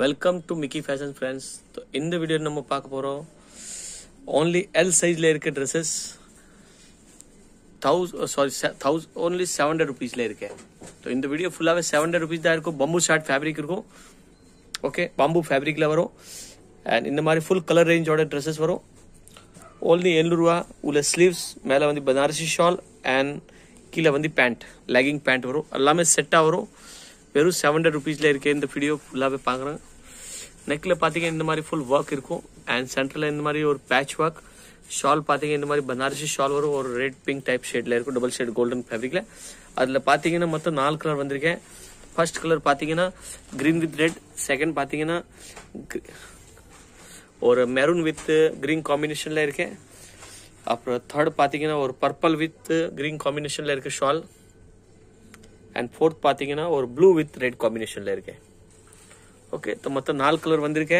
Welcome to Miki fashion friends. तो இந்த video நம்ம பார்க்க போறோம் only L size ல இருக்க dresses 1000 only 700 rupees ல இருக்க। तो இந்த வீடியோ ஃபுல்லாவே 700 rupees தான் இருக்கும்। bamboo short fabric இருக்கும், okay bamboo fabric ல வரும் and இந்த மாதிரி full color range ஓட dresses வரும்। only 700 ரூபாய் உள்ள sleeves மேல வந்து बनारसी shawl and கீழ வந்து pant legging pant வரும்। எல்லாமே செட்டா வரும், வெறும் 700 rupees ல இருக்கே। இந்த வீடியோ ஃபுல்லாவே பாக்குறேன்। நெக்ல பாத்தீங்க இந்த மாதிரி full work இருக்கும் and சென்டர்ல இந்த மாதிரி ஒரு patch work। shawl பாத்தீங்க இந்த மாதிரி बनारसी shawl வரும், ஒரு red pink type shade ல இருக்கும், double shade golden fabric ல। அதுல பாத்தீங்கன்னா மொத்தம் 4 கலர் வந்திருக்கே। first கலர் பாத்தீங்கன்னா green with red, second பாத்தீங்கன்னா ஒரு maroon with green combination ல இருக்கே। அப்புறம் third பாத்தீங்கன்னா ஒரு purple with green combination ல இருக்க shawl and fourth பாத்தீங்கன்னா ஒரு blue with red combination ல இருக்கு। ஓகே, तो மொத்தம் 4 கலர் வந்திருக்கு।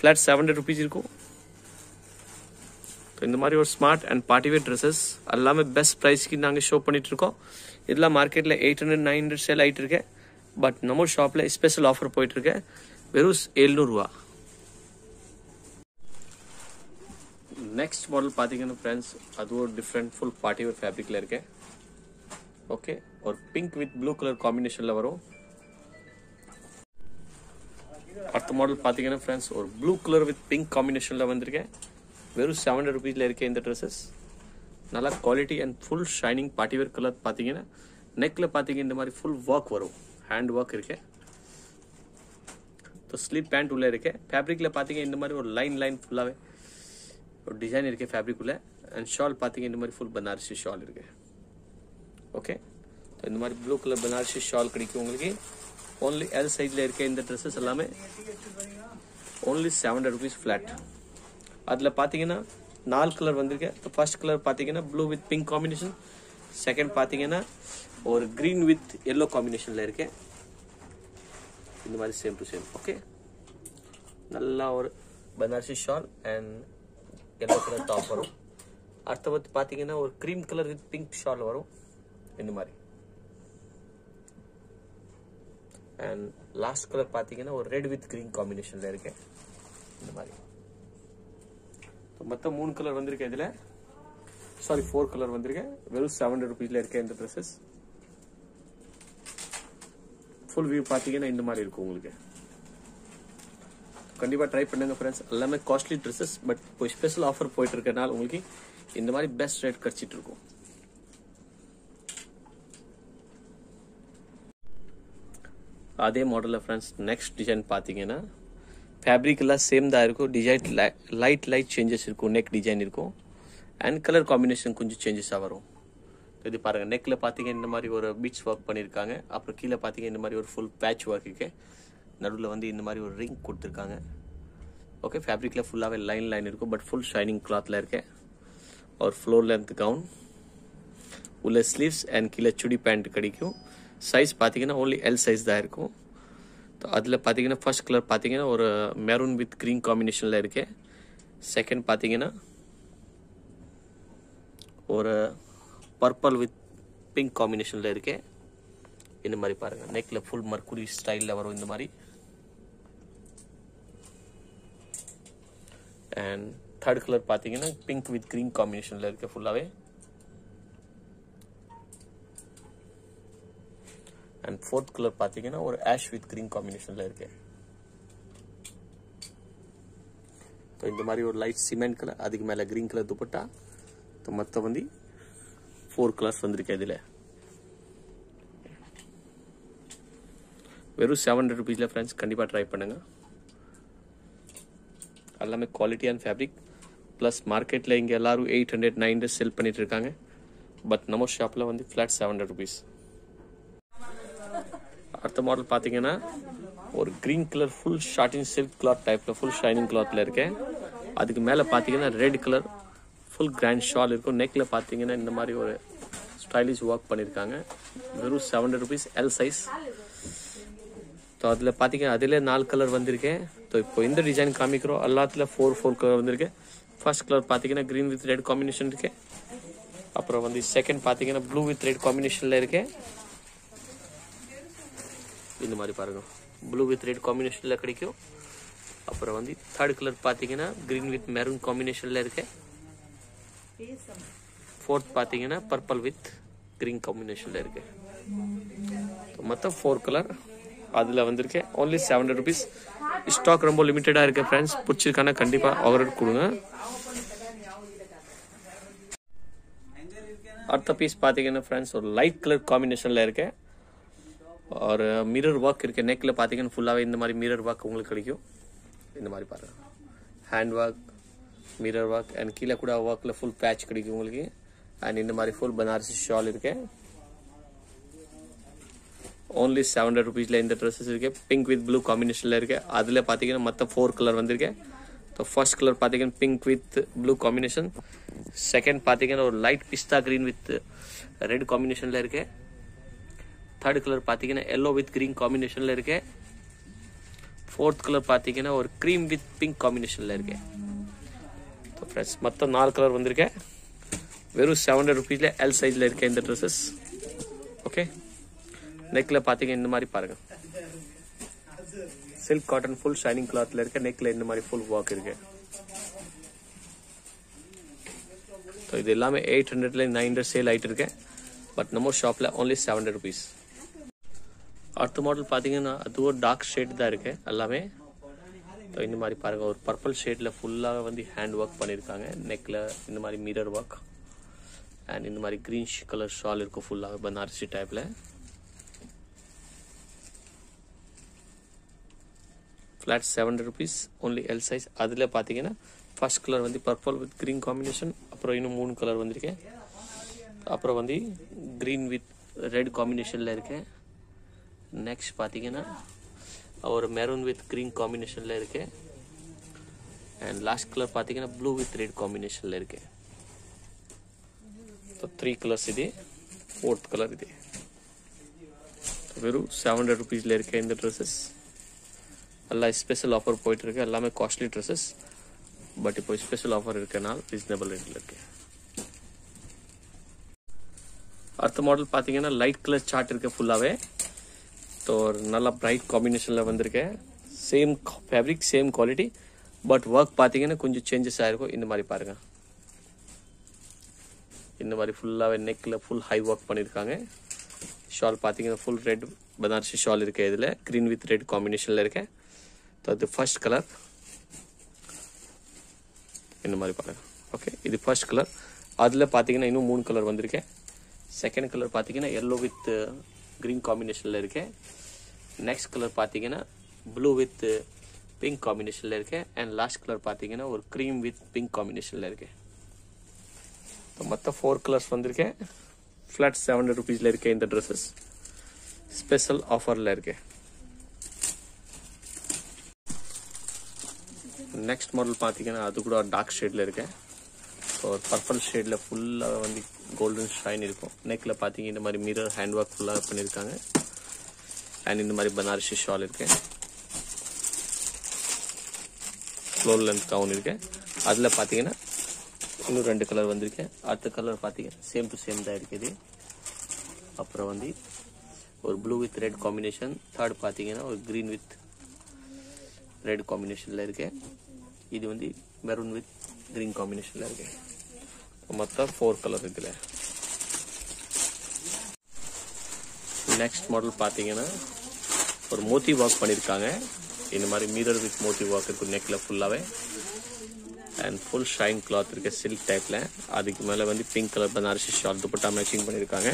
फ्लैट 700 rupees இருக்கும்। तो இந்த மாதிரி ஒரு smart and party wear dresses எல்லாமே பெஸ்ட் பிரைஸ்க்கு நாங்க ஷோ பண்ணிட்டு இருக்கோம்। இதெல்லாம் மார்க்கெட்ல 800 900 சேல் ஆயிட்டு இருக்கு, பட் நம்ம ஷாப்ல ஸ்பெஷல் ஆஃபர் போயிட்டு இருக்கு, வெறும் 700 ரூபாய்। நெக்ஸ்ட் மாடல் பாத்தீங்கன்னா फ्रेंड्स அது ஒரு different full party wear fabric ல இருக்கு। ओके और pink with blue colour combination ला वरो। அடுத்த மாடல் பாத்தீங்கன்னா फ्रेंड्स और blue colour with pink combination ला வந்திருக்கே। வெறும் 700 rupees ல இருக்கே। இந்த dresses நல்ல quality and full shining party wear color பாத்தீங்கன்னா neckல பாத்தீங்க இந்த மாதிரி full work வரும், hand work இருக்கே। तो sleeve pant உள்ள இருக்கே। ஃபேப்ரிக்ல பாத்தீங்க இந்த மாதிரி ஒரு லைன் லைன் ஃபுல்லாவே ஒரு டிசைன் இருக்கே ஃபேப்ரிக் உள்ள and shawl பாத்தீங்க இந்த மாதிரி full बनारसी shawl இருக்கே। ओके, तो இந்த மாதிரி ப்ளூ கலர் बनारसी ஷால் கிடைக்கும் உங்களுக்கு। only L sizeல இருக்க இந்த dresses எல்லாமே only 700 rupees flat। அதல பாத்தீங்கன்னா 4 கலர் வந்திருக்கு। तो फर्स्ट கலர் பாத்தீங்கன்னா blue with pink combination, second பாத்தீங்கன்னா ஒரு green with yellow combinationல இருக்கு। இந்த மாதிரி same to same। ओके, நல்ல ஒரு Banarasi shawl and yellow color top வரும்। அடுத்து பாத்தீங்கன்னா ஒரு cream color with pink shawl வரும் இந்த மாதிரி। and last color பாத்தீங்கன்னா ஒரு red with green combinationல இருக்கு இந்த மாதிரி। तो மொத்தம் 3 கலர் வந்திருக்கு இதுல, sorry 4 கலர் வந்திருக்கு। வெறும் 700 rupeesல இருக்கு இந்த dresses। full view பாத்தீங்கன்னா இந்த மாதிரி இருக்கு உங்களுக்கு। கண்டிப்பா ட்ரை பண்ணுங்க फ्रेंड्स। எல்லாமே காஸ்ட்லி dresses, பட் ஒரு ஸ்பெஷல் ஆஃபர் போயிட்டு இருக்கனால உங்களுக்கு இந்த மாதிரி பெஸ்ட் ரேட் கிடைச்சிட்டு இருக்கும்। அதே மாடல்ல फ्रेंड्स நெக்ஸ்ட் டிசைன் பாத்தீங்கன்னா ஃபேப்ரிக்ல சேம் தான் இருக்கும், டிசைன் லைட் चेंजेस இருக்கும்। neck டிசைன் இருக்கும் and color combination கொஞ்சம் चेंजेस ஆ வரும்। இது பாருங்க, neckல பாத்தீங்க இந்த மாதிரி ஒரு பீட்ஸ் வர்க் பண்ணிருக்காங்க। அப்புறம் கீழ பாத்தீங்க இந்த மாதிரி ஒரு full patch work இருக்கு, நடுவுல வந்து இந்த மாதிரி ஒரு ring கொடுத்திருக்காங்க। ஓகே, ஃபேப்ரிக்ல ஃபுல்லாவே லைன் இருக்கும், பட் full shining clothல இருக்கு। और floor length gown உள்ள sleeves and கீழ chudi pant கிடைக்கும்। साइज पातीங்கன்னா only L size தான் இருக்கும்। तो ಅದல பாத்தீங்கன்னா फर्स्ट கலர் பாத்தீங்கன்னா ஒரு maroon with green combinationல இருக்கு। செகண்ட் பாத்தீங்கன்னா ஒரு purple with pink combinationல இருக்கு। இந்த மாதிரி பாருங்க, neckல full mercury styleல வரும் இந்த மாதிரி। and third கலர் பாத்தீங்கன்னா pink with green combinationல இருக்கு ஃபுல்லாவே। and fourth color பாத்தீங்கன்னா ஒரு ash with green combinationல இருக்கு। तो இந்த மாதிரி ஒரு light cement color, அதுக்கு மேல green color दुपट्टा। तो மொத்தம் வந்து 4 colors வந்திருக்கு இதுல, வெறும் 700 rupeesல फ्रेंड्स। கண்டிப்பா ட்ரை பண்ணுங்க। எல்லாமே quality and fabric plus மார்க்கெட்ல இங்க எல்லாரும் 800 900 सेल பண்ணிட்டு இருக்காங்க, பட் நம்ம ஷாப்ல வந்து flat 700 rupees। அடுத்த மாடல் பாத்தீங்கன்னா ஒரு green color full satin silk cloth typeல full shining clothல இருக்கு। அதுக்கு மேல பாத்தீங்கன்னா red color full grand shawl இருக்கும்। neckல பாத்தீங்கன்னா இந்த மாதிரி ஒரு ஸ்டைலிஷ் work பண்ணிருக்காங்க। வெறும் 700 rupees L size। तो அதுல பாத்தீங்கன்னா அதுல 4 கலர் வந்திருக்கு। तो இப்போ இந்த டிசைன் காமிக்குறோம், எல்லாத்துல 4 கலர் வந்திருக்கு। first கலர் பாத்தீங்கன்னா green with red combination இருக்கு। அப்புறம் வந்து second பாத்தீங்கன்னா blue with red combinationல இருக்கு। இந்த மாதிரி பாருங்க। ब्लू विथ रेड कॉम्बिनेशन கிடைக்கும் அப்புறம் வந்து थर्ड कलर பாத்தீங்கன்னா கிரீன் வித் மெரூன் காம்பினேஷன்ல இருக்கு फोर्थ பாத்தீங்கன்னா पर्पल வித் கிரீன் காம்பினேஷன்ல இருக்கு மொத்தம் 4 கலர் அதுல வந்திருக்கு only 700 rupees ஸ்டாக் ரொம்ப லிமிட்டடா இருக்கு फ्रेंड्स பிடிச்சிருக்கானே கண்டிப்பா ஆர்டர் கொடுங்க அடுத்த பீஸ் பாத்தீங்கன்னா फ्रेंड्स ஒரு லைட் கலர் காம்பினேஷன்ல இருக்கு और मिरर वर्क करके नेक ले पाते हैं फुल्ला इन मारी मिरर वर्क उंगल कड़ी क्यों इन मारी पारा hand work mirror work and कीला कुड़ा वर्क ले फुल पैच कड़ी क्यों उंगल की एंड इन मारी फुल बनारसी शॉल इरके ओनली 700 रुपीस ले इन ड्रेसेस इरके पिंक विथ ब्लू कॉम्बिनेशन ले इरके आदले पाते हैं मतलब 4 कलर बंद इरके तो फर्स्ट कलर पाते हैं pink with blue combination second पाते हैं और लाइट पिस्ता ग्रीन विथ रेड कॉम्बिनेशन ले इरके थर्ड कलर पाती येलो विथ ग्रीन कॉम्बिनेशन इरुके फोर्थ कलर पाती और क्रीम विथ पिंक कॉम्बिनेशन इरुके तो फ्रेंड्स मतलब 4 कलर वंदिरुके वेरू 700 रुपीस ले एल साइज ले इरुके इंद ड्रेसेस ओके नेक ले पाती इंद मारी पारुंगा silk cotton full shining cloth ले इरुके नेक ले इंद मारी फुल वर्क इरुके तो इद எல்லாமே 800 ले 900 सेल आइट इरुके बट नमो शॉप ले ओनली 700 रुपीस அடுத்த மாடல் பாத்தீங்கன்னா அது ஒரு டார்க் ஷேட் தான் இருக்கு எல்லாமே तो இந்த மாதிரி பாருங்க ஒரு பர்பிள் ஷேட்ல ஃபுல்லா வந்து ஹேண்ட் வர்க் பண்ணிருக்காங்க நெக்ல இந்த மாதிரி மிரர் வர்க் and இந்த மாதிரி கிரீன் கலர் ஷால் இருக்கு ஃபுல்லா பனாரசி டைப்ல flat 700 rupees only L size அதுல பாத்தீங்கன்னா ஃபர்ஸ்ட் கலர் வந்து பர்பிள் வித் கிரீன் காம்பினேஷன் அப்புறம் இன்னும் மூணு கலர் வந்திருக்கு அப்புறம் வந்து கிரீன் வித் ரெட் காம்பினேஷன்ல இருக்கு नेक्स्ट पातीना और मैरून विथ ग्रीन कॉम्बिनेशन इरुके एंड लास्ट कलर पातीना ब्लू विथ रेड कॉम्बिनेशन इरुके तो 3 कलर्स इदे फोर्थ कलर इदे तो वेरू 700 रुपीस इरुके इंद ड्रेसेस अल्ला स्पेशल ऑफर पॉइंट इरुके अल्ला में कॉस्टली ड्रेसेस बट इपो स्पेशल ऑफर इरुकनाल रीजनेबल रेट इरुके अर्थ मॉडल पातीना लाइट कलर चार्ट इरुके फुल्लावे तो नल्ला ब्राइट कॉम्बिनेशन वंदिरुके same fabric same quality but work पातींगा कुछ चेंजेस आयिरुक्कुम इंद मारी पारुंगा इंद मारी फुल्ला नेक फुल हाई वर्क पन्निरुक्कांगा शॉल पातींगा फुल रेड बनारसी शॉल इरुके इदुला ग्रीन विथ रेड कॉम्बिनेशन इरुके तो अदु फर्स्ट कलर इंद मारी पारुंगा ओके इदु फर्स्ट कलर अदुला पातींगा इन्नु 3 कलर वंदिरुके सेकंड कलर पातींगा येलो विथ ग्रीन कॉम्बिनेशन इरुके नेक्स्ट कलर पातींगा ब्लू विथ पिंक कॉम्बिनेशन इरुके एंड लास्ट कलर पातींगा और क्रीम विथ पिंक कॉम्बिनेशन इरुके तो मतलब 4 कलर्स वंदिरुके फ्लैट 700 रुपीस इरुके इंद ड्रेसेस स्पेशल ऑफर इरुके नेक्स्ट मॉडल पातींगा अदु कूड डार्क शेड इरुके और पर्पल शेड फुल्ला वंदी गोल्डन शाइन इरुक्कुम नेकला पातींगा इंद मारी मिरर हैंड वर्क फुल्ला पन्निरुक्कांगा एंड इंद मारी बनारसी शॉल इरुके फ्लोर लेंथ गाउन इरुके अदला पातींगा इन्नु 2 कलर वंदिरुके अदु कलर पातींगा सेम टू सेम दा इरुके इदु अप्पर वंदी और blue with red combination third पातींगा और ग्रीन विथ रेड कॉम्बिनेशन ला इरुके इदु वंदी मैरून विथ ग्रीन कॉम्बिनेशन इरुके मतलब 4 कलर इतने नेक्स्ट मॉडल पातींगा और मोती वर्क पन्निरुक्कांगा इन मारी मिरर विथ मोती वर्क इरुक्कुम नेकला फुल्लावे एंड फुल शाइन क्लॉथ इरुक्के सिल्क टाइपला அதுக்கு மேல வந்து pink colour Banarasi shawl dupatta matching पन्निरुक्कांगा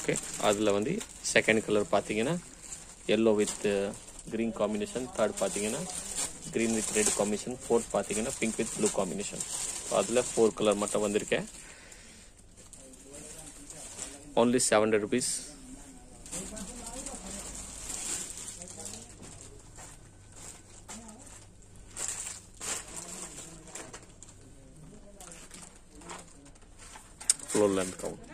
ओके அதுல வந்து सेकंड कलर पातींगा yellow with green combination third पातींगा green with red combination fourth पातींगा पिंक विथ ब्लू कॉम्बिनेशन तो அதுல 4 कलर மட்டும் வந்திருக்கே only 700 rupees floor length count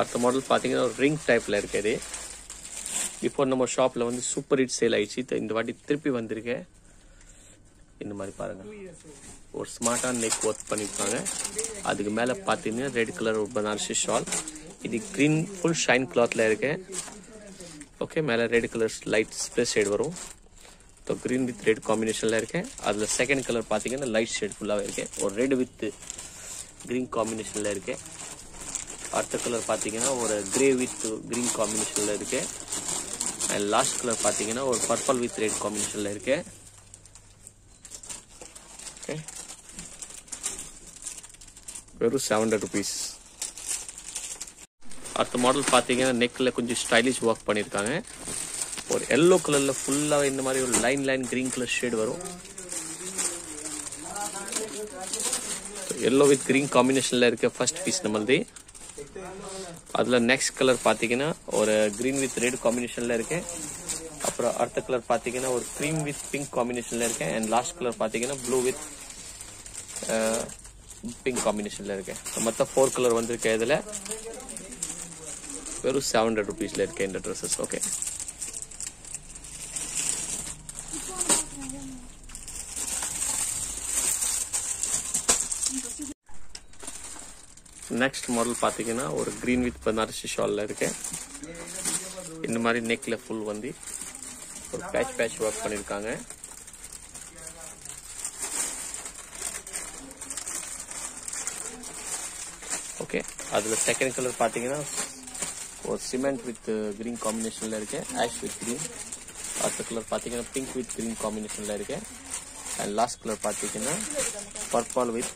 அடுத்த மாடல் பாத்தீங்கன்னா ஒரு ரிங் டைப்ல இருக்குது बिफोर नम्बर शॉप ला सुपर हिट सेल आई तो इंद वाटी तिरपी वंदिरुके इंद मारी पारुंगा और स्मार्ट नेक वर्क पन्निरुक्कांगा अदुक्कु मेल पातींगा रेड कलर और बनारसी शॉल इदी ग्रीन फुल शाइन क्लॉथ लेके ओके मेले red colour light spray shade वरू तो ग्रीन विथ रेड कॉम्बिनेशन लेके अदर सेकंड कलर पातींगे लाइट शेड फुल्ला और रेड विथ ग्रीन कॉम्बिनेशन लेके அடுத்த கலர் பாத்தீங்கன்னா ஒரு கிரே வித் green காம்பினேஷன்ல இருக்கு and last கலர் பாத்தீங்கன்னா ஒரு purple with red காம்பினேஷன்ல இருக்கு okay வெறும் 700 rupees அடுத்த மாடல் பாத்தீங்கன்னா neckல கொஞ்சம் ஸ்டைலிஷ் வர்க் பண்ணிருக்காங்க ஒரு yellow கலர்ல ஃபுல்லா இந்த மாதிரி ஒரு லைன் green கலர் ஷேட் வரும் yellow with green காம்பினேஷன்ல இருக்க ஃபர்ஸ்ட் பீஸ் நம்மளுது अदला नेक्स्ट कलर पातींगा और ग्रीन विथ रेड कॉम्बिनेशन इरुके अपरा अर्थ कलर पातींगा और क्रीम विथ पिंक कॉम्बिनेशन इरुके एंड लास्ट कलर पातींगा ब्लू विथ पिंक कॉम्बिनेशन इरुके तो मतलब 4 कलर வந்திருக்கே இதுல வெறும் 700 ரூபீஸ்ல இருக்கு இந்த Dresses ओके नेक्स्ट मॉडल पातींगा और ग्रीन विथ बनारसी शॉल इरुके इन मारी नेक ले फुल वंदी और पैच वर्क பண்ணிருக்காங்க ओके அதுல सेकंड कलर பாத்தீங்கன்னா ஒரு सीमेंट வித் green காம்பினேஷன்ல இருக்கு ash with green அடுத்த கலர் பாத்தீங்கன்னா pink with green காம்பினேஷன்ல இருக்கு and last கலர் பாத்தீங்கன்னா purple with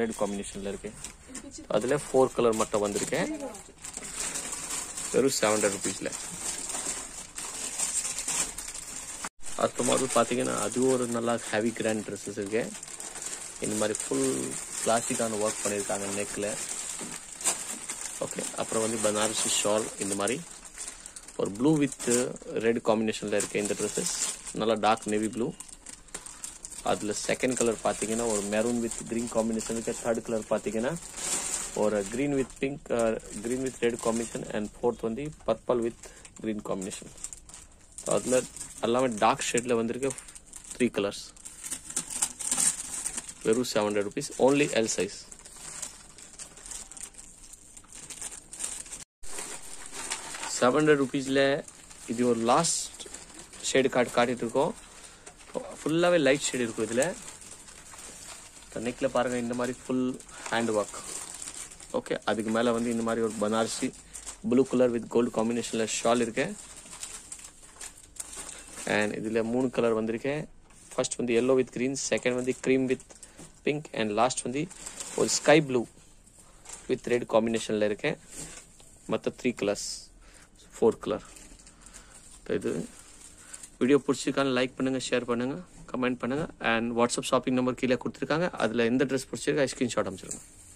red காம்பினேஷன்ல இருக்கு அதுல 4 கலர் மொத்தம் வந்திருக்கு வெறும் 700 ரூபாய்ல அடுத்த மாடல் பாத்தீங்கன்னா அது ஒரு நல்ல ஹெவி கிராண்ட் Dresses இருக்கு இந்த மாதிரி ফুল கிளாசிக்கான வர்க் பண்ணிருக்காங்க நெக்ல ஓகே அப்புறம் வந்து बनारसी shawl இந்த மாதிரி ஒரு blue with red combinationல இருக்கு இந்த Dresses நல்ல dark navy blue அதுல செகண்ட் கலர் பாத்தீங்கன்னா ஒரு மெரூன் வித் கிரீன் காம்பினேஷனுக்கு थर्ड கலர் பாத்தீங்கன்னா ஒரு green with pink green with red combination and fourth வந்து பர்பிள் வித் கிரீன் காம்பினேஷன் அதுல எல்லாமே டார்க் ஷேட்ல வந்திருக்கு 3 கலர்ஸ் வெறும் 700 rupees only L size ₹700 ல இது ஒரு லாஸ்ட் ஷேட் காட்டிட்டு இருக்கோம் ஃபுல்லாவே லைட் ஷேட் இருக்கு இதுல நெக்ல பாருங்க இந்த மாதிரி ফুল ஹேண்ட் வர்க் ஓகே அதுக்கு மேல வந்து இந்த மாதிரி ஒரு Banarasi blue colour with gold காம்பினேஷன்ல ஷால் இருக்கு and இதுல மூணு கலர் வந்திருக்கு first வந்து yellow with green second வந்து cream with pink and last வந்து ஒரு sky blue with red காம்பினேஷன்ல இருக்கு மொத்தம் 3 கலர்ஸ் 4 கலர் இது वीडियो पिछड़ी लाइक पन्नेंगा शेयर पन्नेंगा कमेंट पन्नेंगा एंड WhatsApp शॉपिंग नंबर के लिए कुर्ती रखेंगे अदला इंदर ड्रेस पिछड़ी का स्क्रीनशॉट हम चलेंगे